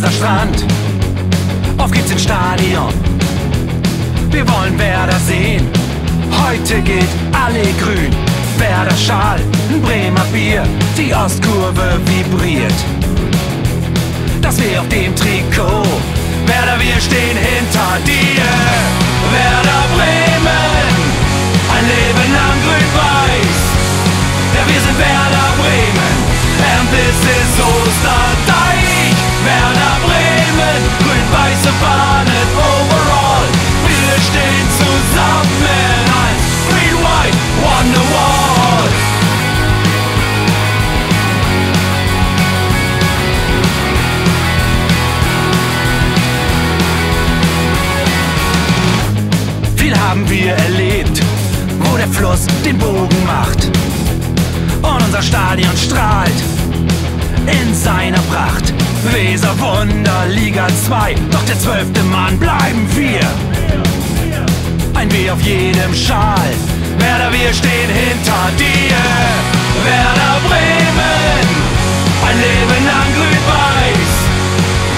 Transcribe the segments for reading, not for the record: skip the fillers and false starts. Weserstrand. Auf geht's ins Stadion. Wir wollen Werder sehen. Heute geht alle grün. Werder Schal, ein Bremer Bier. Die Ostkurve vibriert. Das wär auf dem Trikot. Werder, wir stehen hinter dir. Werder Bremen, ein Leben lang grün-weiß. Ja, wir sind Werder Bremen, and this is Osterdeich. Werder Bremen, grün-weiße Fahnen overall. Wir stehen zusammen als Green White Wonderwall. Viel haben wir erlebt, wo der Fluss den Bogen macht. Und unser Stadion strahlt in seiner Pracht. Weserwunder, Liga 2, doch der 12. Mann bleiben wir. Ein W auf jedem Schal. Werder, wir stehen hinter dir. Werder Bremen, ein Leben lang grün-weiß.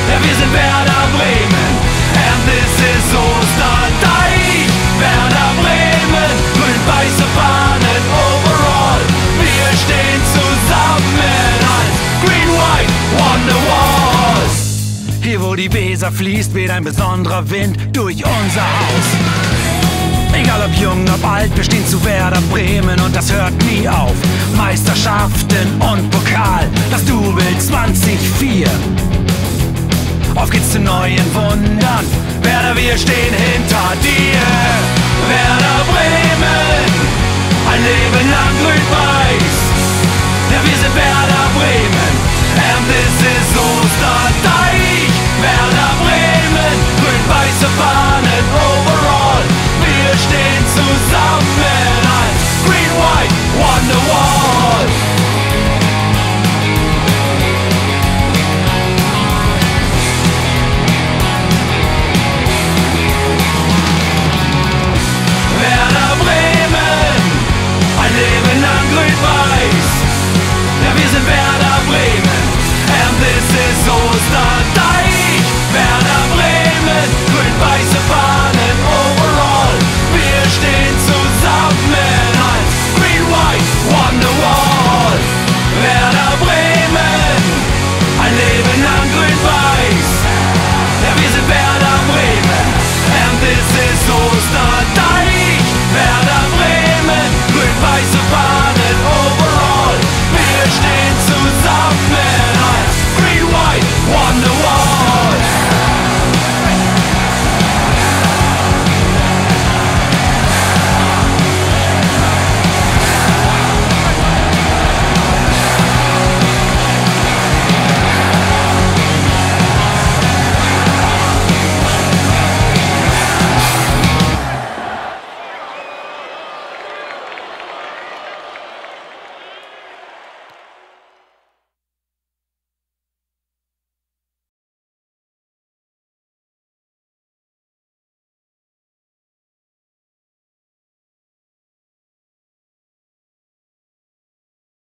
Ja, wir sind Werder Bremen, and this is Osterdeich. Werder Bremen, grün-weiße Fahnen overall. Wir stehen zusammen als Green White Wonderwalls. Hier wo die Weser fließt, weht ein besonderer Wind durch unser Haus. Egal ob jung, ob alt, wir stehen zu Werder Bremen und das hört nie auf. Meisterschaften und Pokal, das Double 2004. Auf geht's zu neuen Wundern. Werder, wir stehen hinter dir. Werder Bremen, ein Leben lang grün-weiß. Ja, wir sind Werder Bremen, and this is Osterdeich.